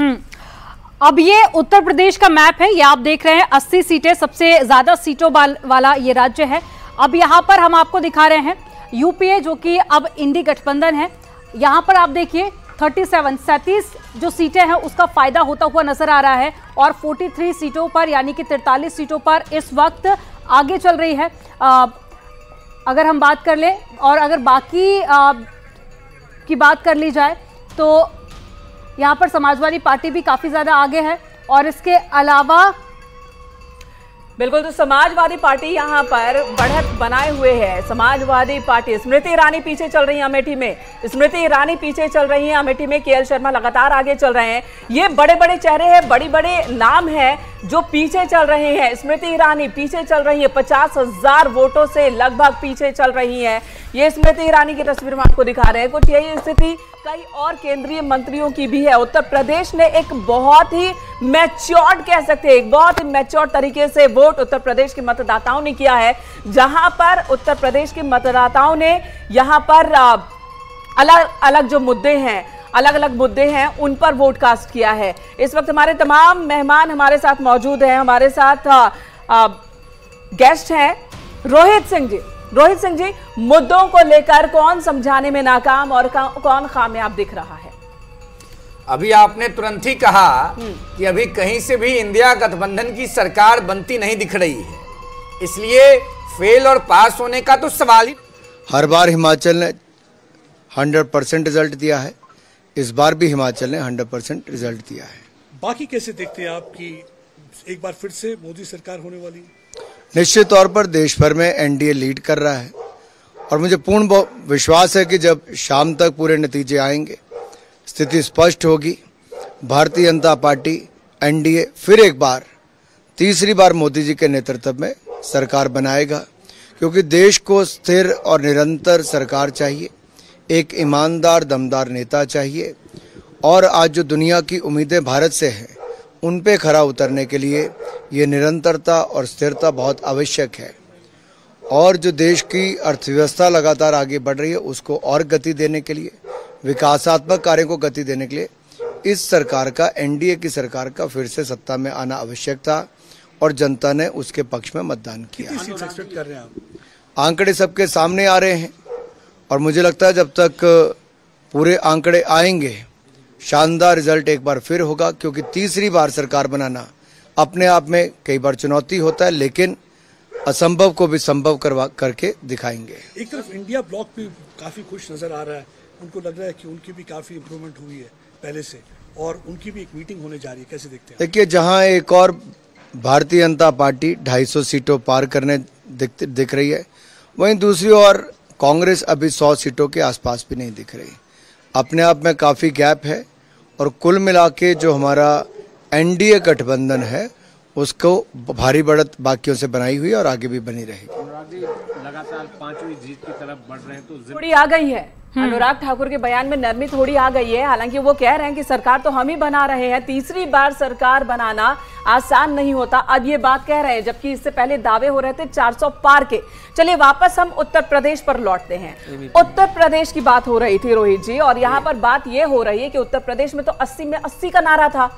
अब ये उत्तर प्रदेश का मैप है, ये आप देख रहे हैं 80 सीटें, सबसे ज्यादा सीटों वाला ये राज्य है। अब यहाँ पर हम आपको दिखा रहे हैं यूपीए जो कि अब इंडी गठबंधन है। यहाँ पर आप देखिए 37 जो सीटें हैं उसका फायदा होता हुआ नजर आ रहा है और 43 सीटों पर यानी कि 43 सीटों पर इस वक्त आगे चल रही है। अगर हम बात कर ले और अगर बाकी की बात कर ली जाए तो यहाँ पर समाजवादी पार्टी भी काफ़ी ज़्यादा आगे है और इसके अलावा बिल्कुल तो समाजवादी पार्टी यहाँ पर बढ़त बनाए हुए है। समाजवादी पार्टी स्मृति ईरानी पीछे चल रही है अमेठी में, स्मृति ईरानी पीछे चल रही है अमेठी में, के शर्मा लगातार आगे चल रहे हैं। ये बड़े बड़े चेहरे हैं, बड़े बड़े नाम हैं जो पीछे चल रहे हैं। स्मृति ईरानी पीछे चल रही है 50,000 वोटों से लगभग पीछे चल रही है। ये स्मृति ईरानी की तस्वीर में आपको दिखा रहे हैं। कुछ यही स्थिति कई और केंद्रीय मंत्रियों की भी है। उत्तर प्रदेश ने एक बहुत ही मैच्योर्ड कह सकते हैं, एक बहुत ही मैच्योर्ड तरीके से वोट उत्तर प्रदेश के मतदाताओं ने किया है, जहां पर उत्तर प्रदेश के मतदाताओं ने यहां पर अलग-अलग जो मुद्दे हैं, अलग-अलग मुद्दे हैं उन पर वोट कास्ट किया है। इस वक्त हमारे तमाम मेहमान हमारे साथ मौजूद हैं, हमारे साथ गेस्ट हैं रोहित सिंह जी। रोहित सिंह जी, मुद्दों को लेकर कौन समझाने में नाकाम और कौन कामयाब दिख रहा है? अभी आपने तुरंत ही कहा कि अभी कहीं से भी इंडिया गठबंधन की सरकार बनती नहीं दिख रही है, इसलिए फेल और पास होने का तो सवाल ही। हर बार हिमाचल ने 100% रिजल्ट दिया है, इस बार भी हिमाचल ने 100% रिजल्ट दिया है। बाकी कैसे देखते हैं आप कि एक बार फिर से मोदी सरकार होने वाली है? निश्चित तौर पर देश भर में एनडीए लीड कर रहा है और मुझे पूर्ण विश्वास है कि जब शाम तक पूरे नतीजे आएंगे, स्थिति स्पष्ट होगी। भारतीय जनता पार्टी एनडीए फिर एक बार, तीसरी बार मोदी जी के नेतृत्व में सरकार बनाएगा, क्योंकि देश को स्थिर और निरंतर सरकार चाहिए, एक ईमानदार दमदार नेता चाहिए और आज जो दुनिया की उम्मीदें भारत से हैं उन पे खरा उतरने के लिए ये निरंतरता और स्थिरता बहुत आवश्यक है। और जो देश की अर्थव्यवस्था लगातार आगे बढ़ रही है उसको और गति देने के लिए, विकासात्मक कार्यों को गति देने के लिए इस सरकार का, एनडीए की सरकार का फिर से सत्ता में आना आवश्यक था और जनता ने उसके पक्ष में मतदान किया। आंकड़े सबके सामने आ रहे हैं और मुझे लगता है जब तक पूरे आंकड़े आएंगे शानदार रिजल्ट एक बार फिर होगा, क्योंकि तीसरी बार सरकार बनाना अपने आप में कई बार चुनौती होता है, लेकिन असंभव को भी संभव करके दिखाएंगे। एक तरफ इंडिया ब्लॉक भी काफी खुश नजर आ रहा है, उनको लग रहा है कि उनकी भी काफी इम्प्रूवमेंट हुई है पहले से और उनकी भी एक मीटिंग होने जा रही है, कैसे देखते हैं? देखिए, जहाँ एक और भारतीय जनता पार्टी 250 सीटों पार करने दिख रही है, वहीं दूसरी ओर कांग्रेस अभी 100 सीटों के आसपास भी नहीं दिख रही। अपने आप में काफ़ी गैप है और कुल मिला के जो हमारा एनडीए गठबंधन है उसको भारी बढ़त बाकियों से बनाई हुई और आगे भी बनी रहेगी। लगातार पांचवी जीत की तरफ बढ़ रहे हैं तो थोड़ी आ गई है। अनुराग ठाकुर के बयान में नरमी थोड़ी आ गई है, हालांकि वो कह रहे हैं कि सरकार तो हम ही बना रहे हैं, तीसरी बार सरकार बनाना आसान नहीं होता, अब ये बात कह रहे हैं, जबकि इससे पहले दावे हो रहे थे 400 पार के। चलिए वापस हम उत्तर प्रदेश पर लौटते हैं। उत्तर प्रदेश की बात हो रही थी रोहित जी और यहाँ पर बात ये हो रही है कि उत्तर प्रदेश में तो 80 में 80 का नारा था,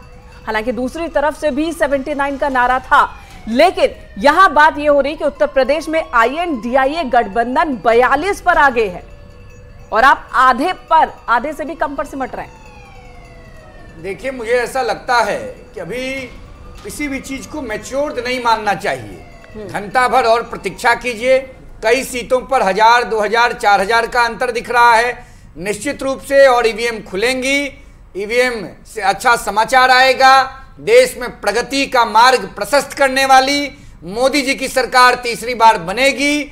हालांकि दूसरी तरफ से भी 79 का नारा था, लेकिन यहाँ बात ये हो रही कि उत्तर प्रदेश में INDIA गठबंधन 42 पर आगे है और आप आधे से भी कम पर सिमट रहे हैं। देखिए, मुझे ऐसा लगता है कि अभी किसी भी चीज को मैच्योर्ड नहीं मानना चाहिए, घंटा भर और प्रतीक्षा कीजिए। कई सीटों पर 1000, 2000, 4000 का अंतर दिख रहा है निश्चित रूप से और ईवीएम खुलेंगी, ईवीएम से अच्छा समाचार आएगा। देश में प्रगति का मार्ग प्रशस्त करने वाली मोदी जी की सरकार तीसरी बार बनेगी